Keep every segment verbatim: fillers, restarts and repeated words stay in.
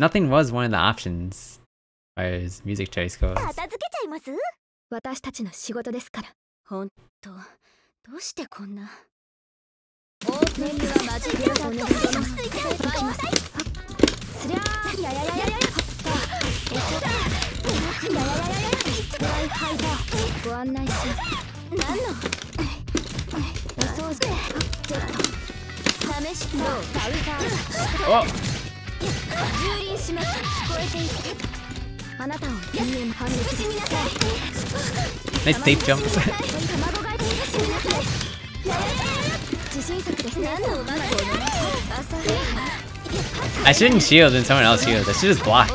Nothing was one of the options. As music choice goes. Oh! Nice deep jump. I shouldn't shield and someone else shields. I should just block.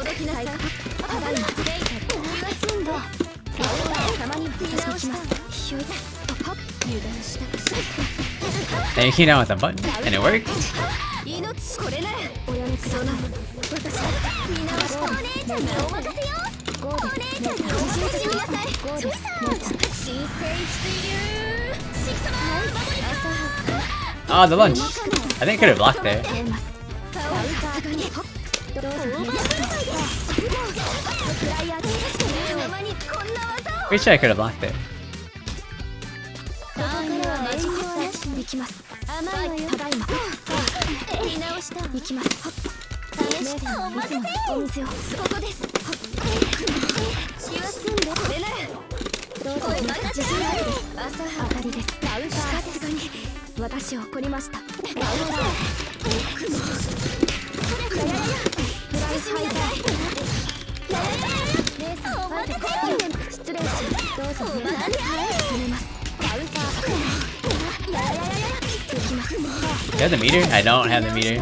And you came down with a button, and it worked. Oh, the lunch! I think I could have blocked there. Pretty sure I could have blocked there. Do I have the meter? I don't have the meter.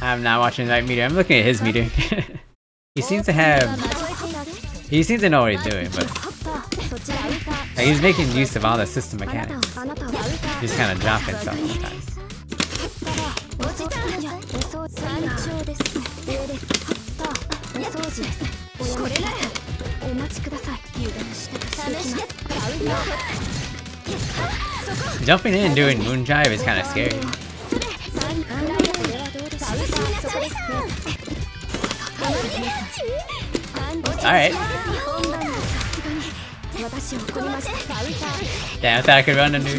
I'm not watching the right meter. I'm looking at his meter. He seems to have... He seems to know what he's doing, but... Like, he's making use of all the system mechanics. He's kind of dropping stuff sometimes. Jumping in and doing moon jive is kind of scary. Alright. Damn, I thought I could run under.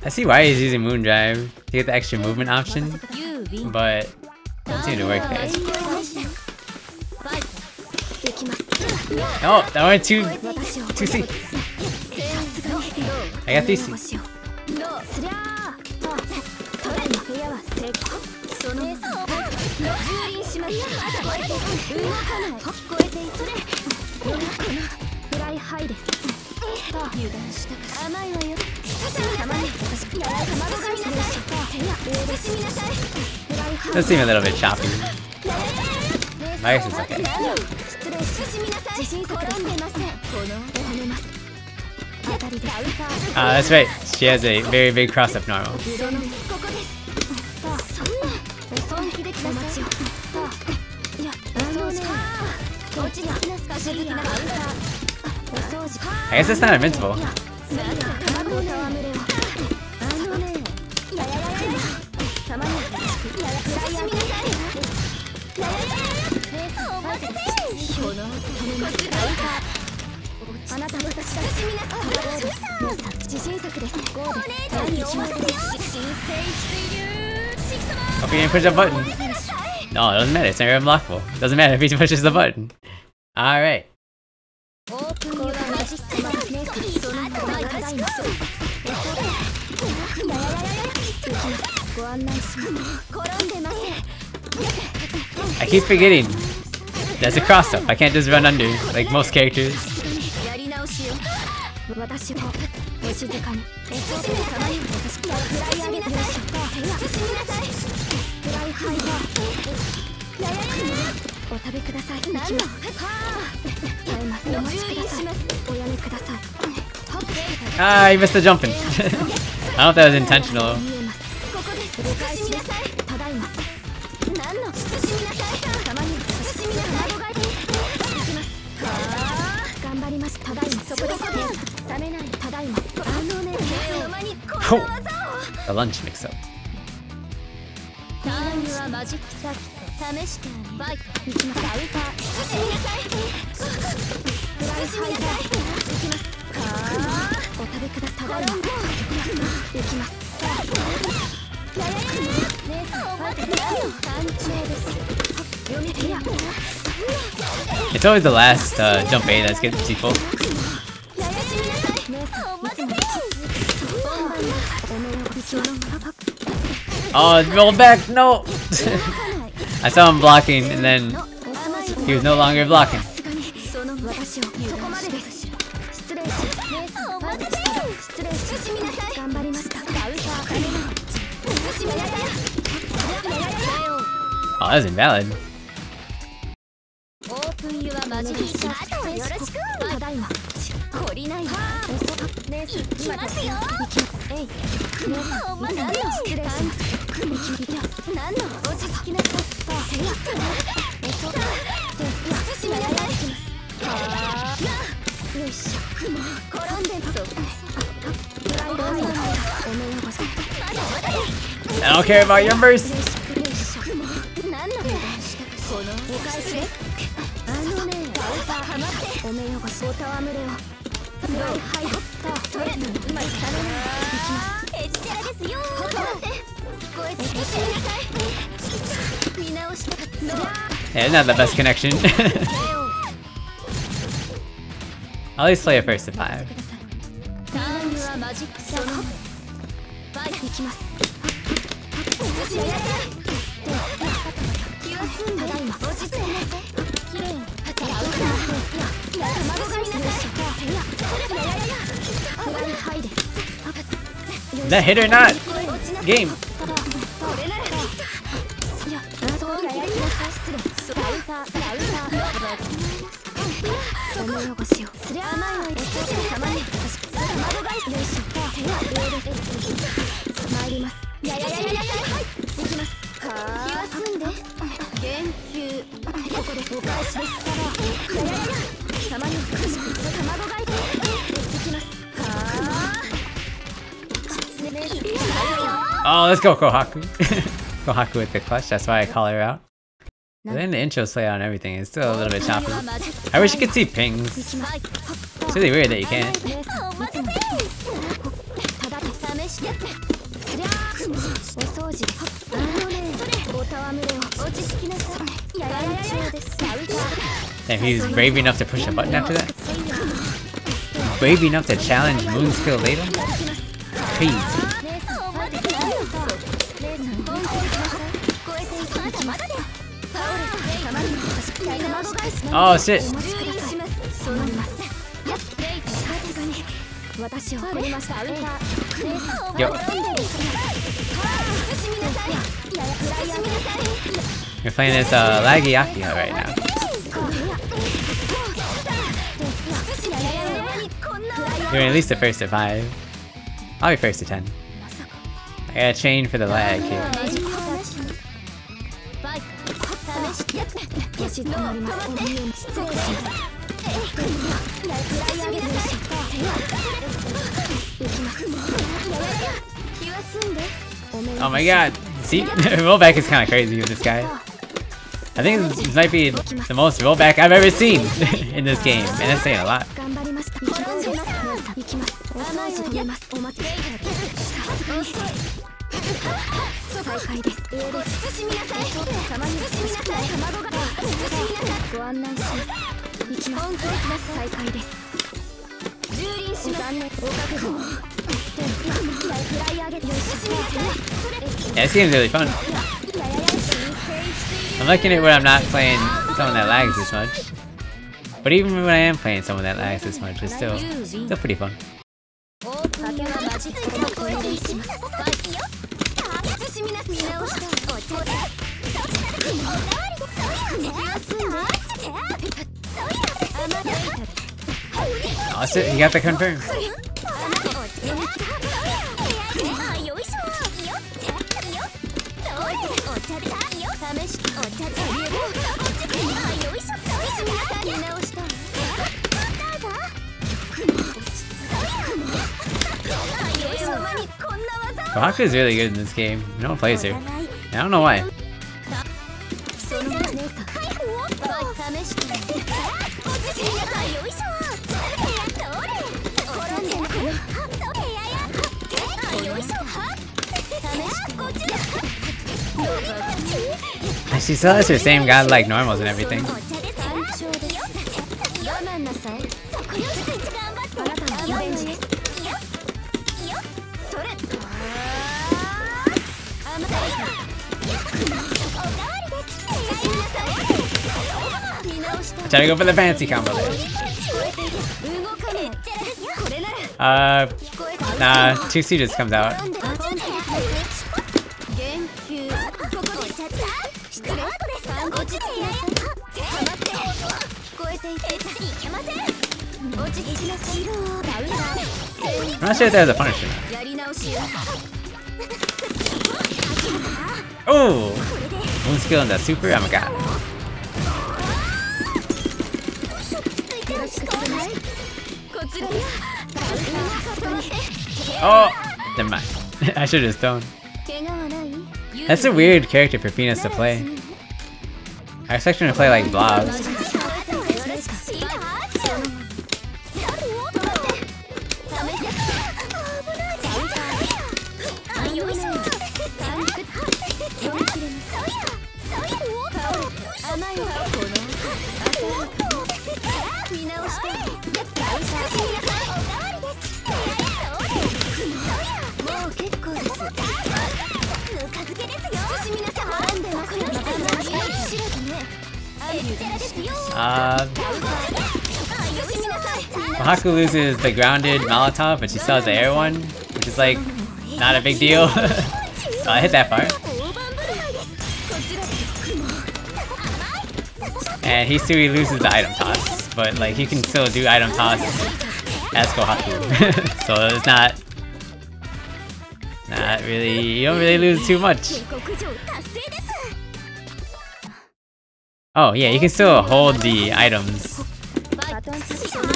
I see why he's using moon drive to get the extra movement option, but it doesn't seem to work there. Oh, that went two, two C. I got these C. That seems a little bit choppy. My guess is okay. Ah, uh, that's right. She has a very big cross-up normal. I guess that's not invincible. Hope you didn't push that button. No, it doesn't matter, it's never unblockable. It doesn't matter if he pushes the button. Alright. I keep forgetting. That's a cross up. I can't just run under like most characters. Ah, I missed the jumping. I don't know if that was intentional. Oh, the lunch mix-up. It's always the last uh, jump A that's getting people. Oh, it's rolled back! No! I saw him blocking, and then he was no longer blocking. Oh, that was invalid. I don't care about your mercy. Yeah, not the best connection. At least play a first to five. That hit or not? Game. Oh, let's go Kohaku. Kohaku with the clutch, that's why I call her out. But then the intro slay on everything, it's still a little bit choppy. I wish you could see pings. It's really weird that you can't. Damn, he's brave enough to push a button after that? Brave enough to challenge Moon's skill later? Crazy. Oh shit! Yo. We're playing this uh, laggy Akiha right now. You're at least the first to five. I'll be first to ten. I gotta chain for the lag here. Oh my god, see? Rollback is kinda crazy with this guy. I think this might be the most rollback I've ever seen in this game, and that's saying a lot. Yeah, this game's really fun. I'm liking it when I'm not playing someone that lags this much. But even when I am playing someone that lags this much, it's still, still pretty fun. Oh, shit, you got the confirm. Kohaku is really good in this game. No one plays her. I don't know why. She still has her same godlike normals and everything. Try to go for the fancy combo there. Uh, nah, two C just comes out. I'm not sure if that was a punish or not. Oh! One skill in that super, I'm a god. Oh! Never mind. I should've just thrown. That's a weird character for Phoenix to play. I expect him to play like blobs. Uh, Kohaku loses the grounded Molotov, but she still has the air one, which is like, not a big deal. So I hit that far. And Hisui loses the item toss, but like, he can still do item toss as Kohaku. So it's not, not really, you don't really lose too much. Oh yeah, you can still hold the items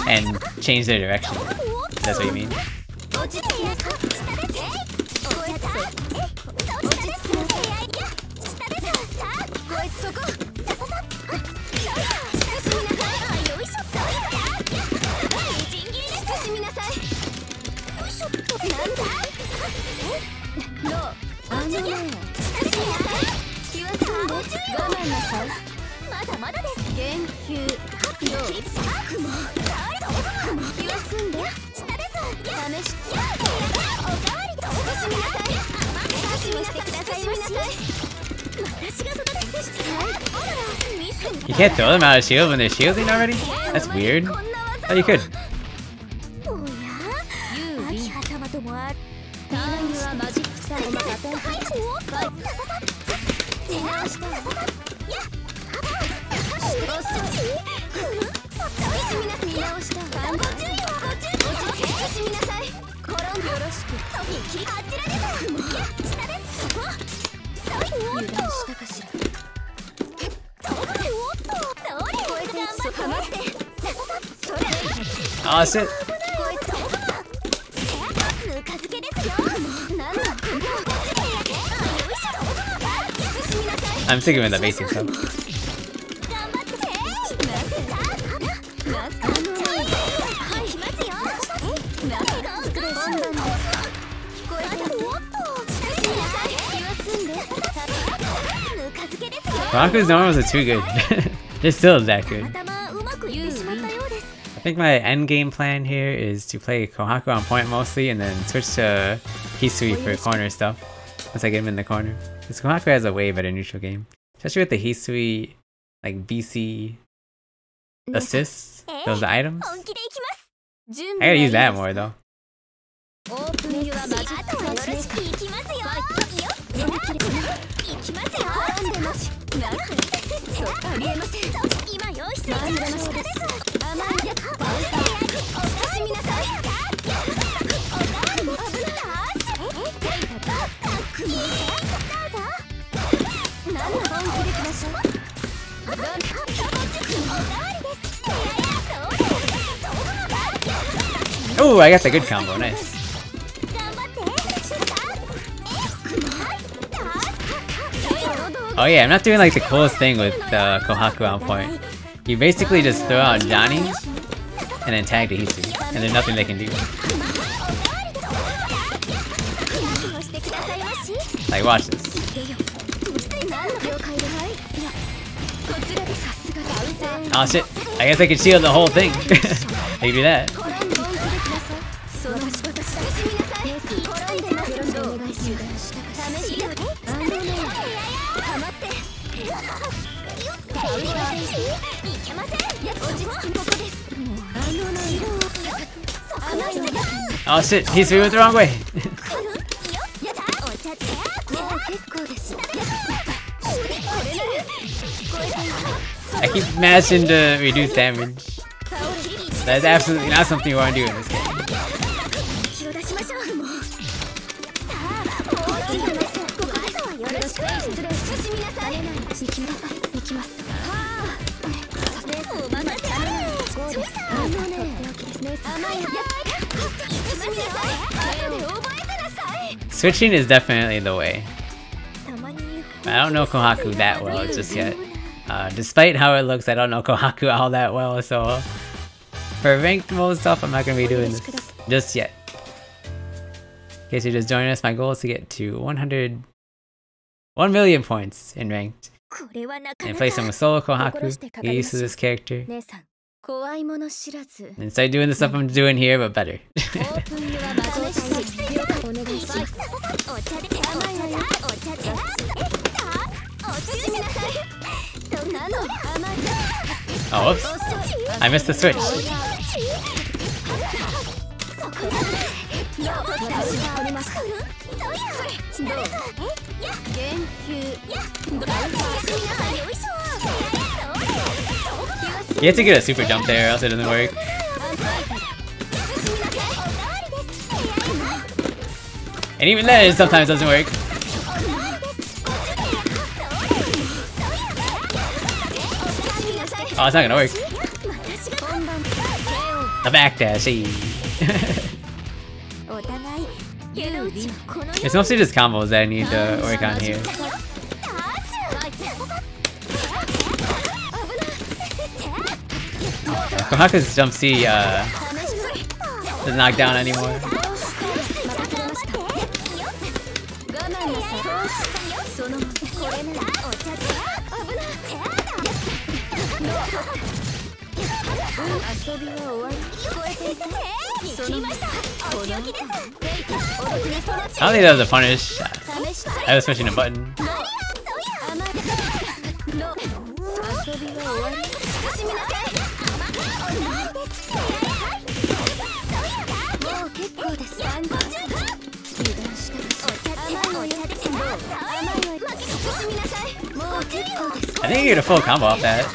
and change their direction, if that's what you mean. You can't throw them out of shield when they're shielding already? That's weird. Oh, you could. Oh shit! I'm sticking with the basic stuff. Kohaku's normals are too good. They're still that good. I think my end game plan here is to play Kohaku on point mostly and then switch to Hisui for corner stuff once I get him in the corner. Because Kohaku has a wave at a neutral game, especially with the Hisui like B C assists, those items. I gotta use that more though. Oh, I got the good combo, nice. Oh yeah, I'm not doing like the coolest thing with uh, Kohaku on point. You basically just throw out Johnny, and then tag to Hisui, and there's nothing they can do. Like, watch this. Oh shit, I guess I could shield the whole thing. I can do that. Oh shit, he's moving the wrong way. I keep mashing to reduce damage. That's absolutely not something you want to do in this game. Switching is definitely the way. I don't know Kohaku that well just yet. Uh, despite how it looks, I don't know Kohaku all that well, so for ranked mode stuff, I'm not going to be doing this just yet. In case you're just joining us, my goal is to get to one hundred, one million points in ranked. And play some solo Kohaku, get used to this character. And start doing the stuff I'm doing here, but better. Oh, whoops. I missed the switch. You have to get a super jump there, or else it doesn't work. And even then, it sometimes doesn't work. Oh, it's not gonna work. The backdash, it's mostly just combos that I need to work on here. Kohaku's jump C uh, doesn't knock down anymore. I don't think that was a punish. I was pushing a button. I think you get a full combo off that.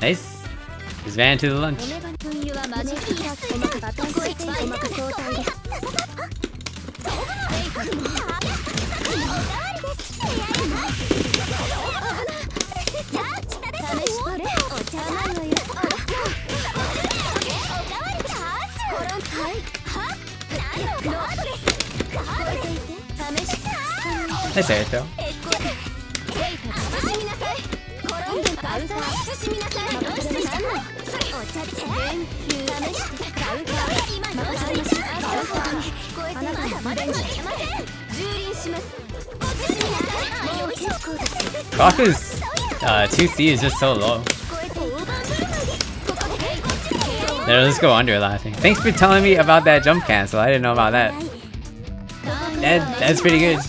Nice. Just ran to the lunch. 大したやったよ。Kohaku's uh, two C is just so low. They'll just go under laughing. Thanks for telling me about that jump cancel. I didn't know about that. That that's pretty good.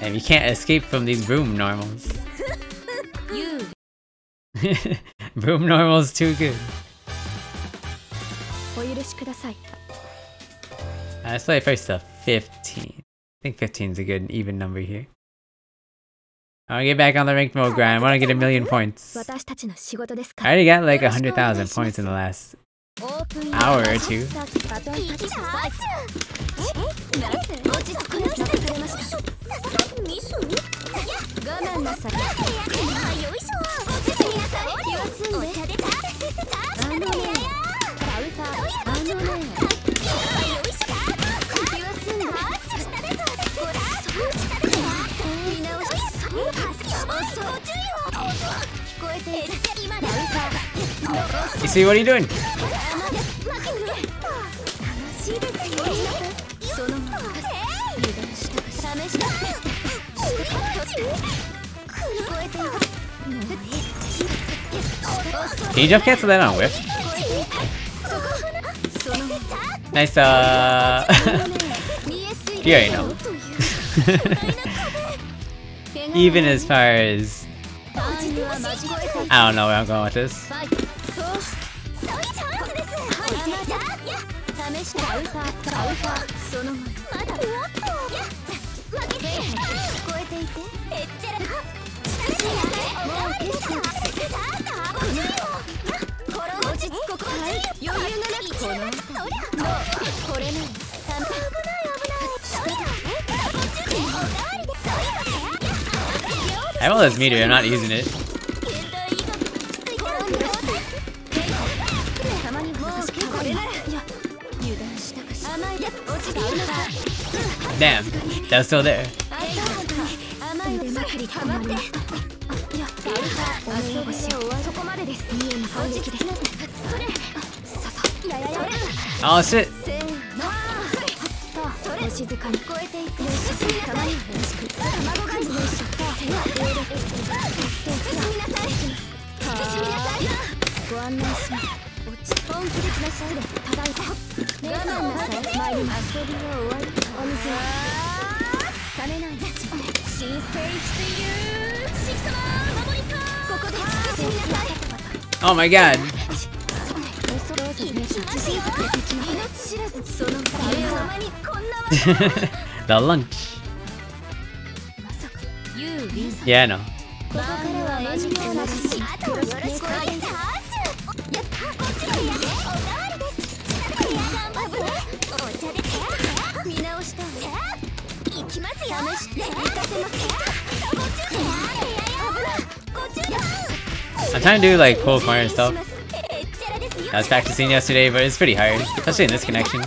And you can't escape from these boom normals. Boom normal's too good. Let's play first to fifteen. I think fifteen is a good even number here. I want to get back on the ranked mode grind. I want to get a million points. I already got like a hundred thousand points in the last hour or two. Hisui, what are you doing? Can you jump cancel that on whip? Nice, uh. You already know. Even as far as. I don't know where I'm going with this. I have all this meter, I'm not using it. Damn, that's still there. Oh shit! Oh my god! The lunch. Yeah, I know. I'm trying to do like cool corner stuff. I was practicing yesterday, but it's pretty hard, especially in this connection.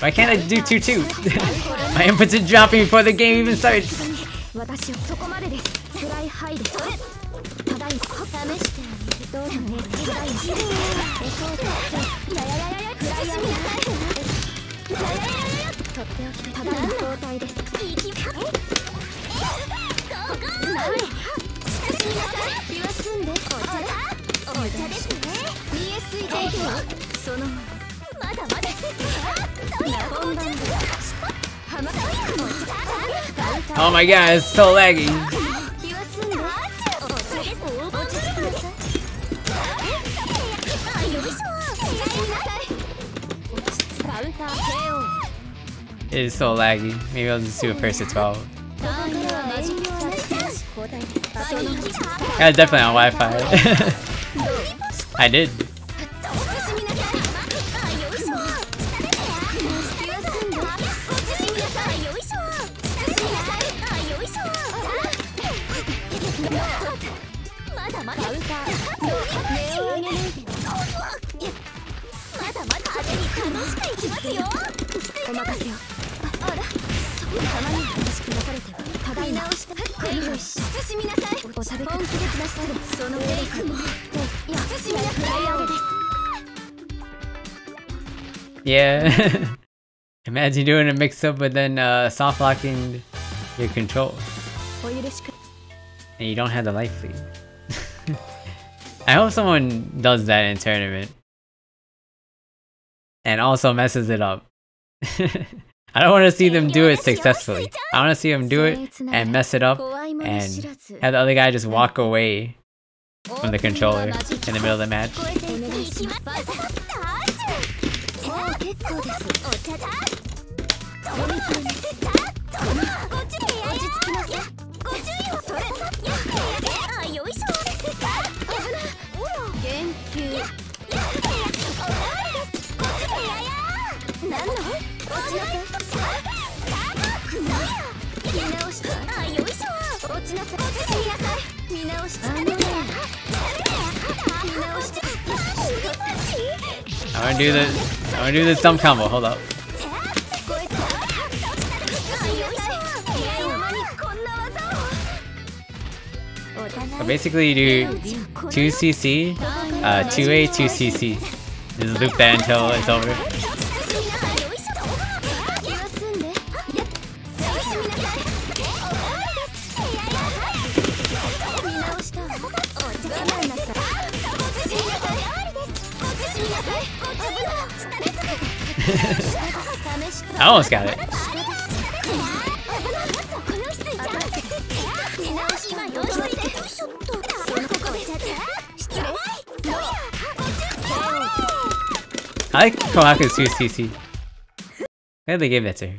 Why can't I do two two? My inputs are dropping before the game even starts. っておきたい。ただの交代です。いきます。言わすんで、お茶。お茶ですね。見えすいていてはそのまま。まだまだ。そうや。Oh my god, it's so laggy. It is so laggy. Maybe I'll just do it first at twelve. That's definitely on Wi-Fi. I did. Yeah. Imagine doing a mix-up but then uh, soft locking your control. And you don't have the life lead. I hope someone does that in tournament. And also messes it up. I don't want to see them do it successfully. I want to see them do it and mess it up and have the other guy just walk away from the controller in the middle of the match. I wanna do this. I wanna do this dumb combo. Hold up. So basically, you do two C C, uh, two A, two C C. Just loop that until it's over. I almost got it. I like Kohaku's two C C. Glad they gave that to her.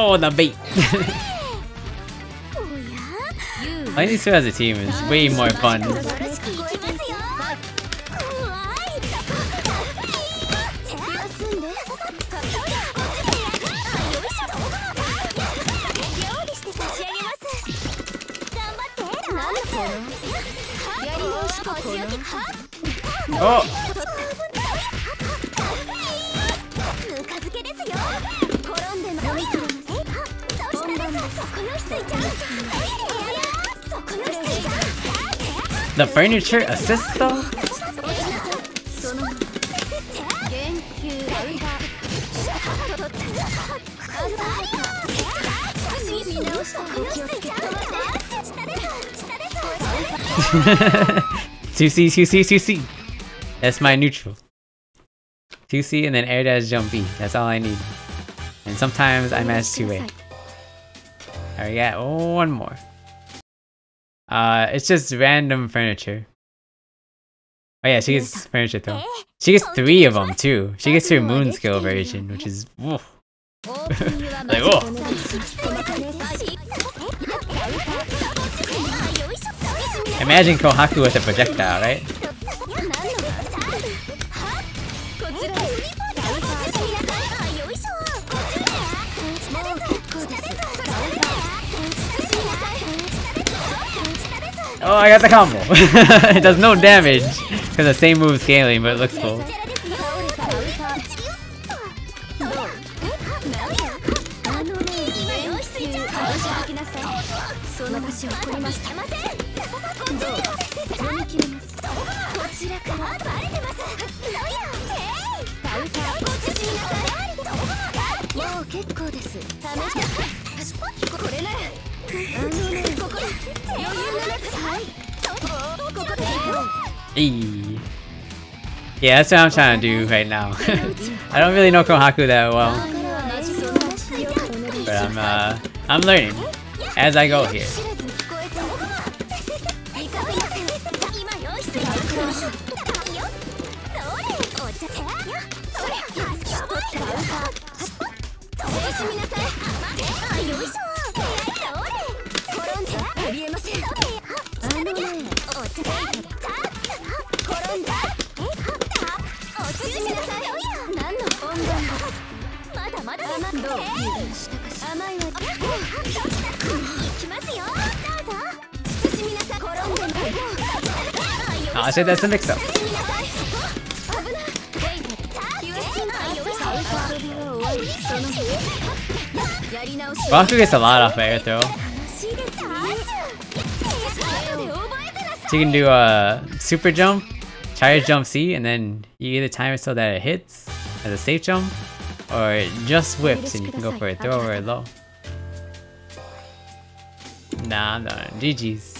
Oh, the bait! Playing these two as a team is way more fun. Oh! The furniture assist though? two C, two C, two C. That's my neutral. two C and then air dash jump B. That's all I need. And sometimes I manage two A. Alright, yeah, oh, one more. Uh, it's just random furniture. Oh yeah, she gets furniture though. She gets three of them too. She gets her moon skill version, which is woof. Like, whoa. Imagine Kohaku with a projectile, right? Oh, I got the combo! It does no damage, because the same move scaling, but it looks cool. Hey. Yeah, that's what I'm trying to do right now. I don't really know Kohaku that well, but I'm uh, I'm learning as I go here. Oh, I said that's a mix up. Kohaku gets a lot off of air throw. So you can do a super jump, charge jump C, and then you either time it so that it hits as a safe jump, or it just whips and you can go for a throw or a low. Nah, I'm done. G G's.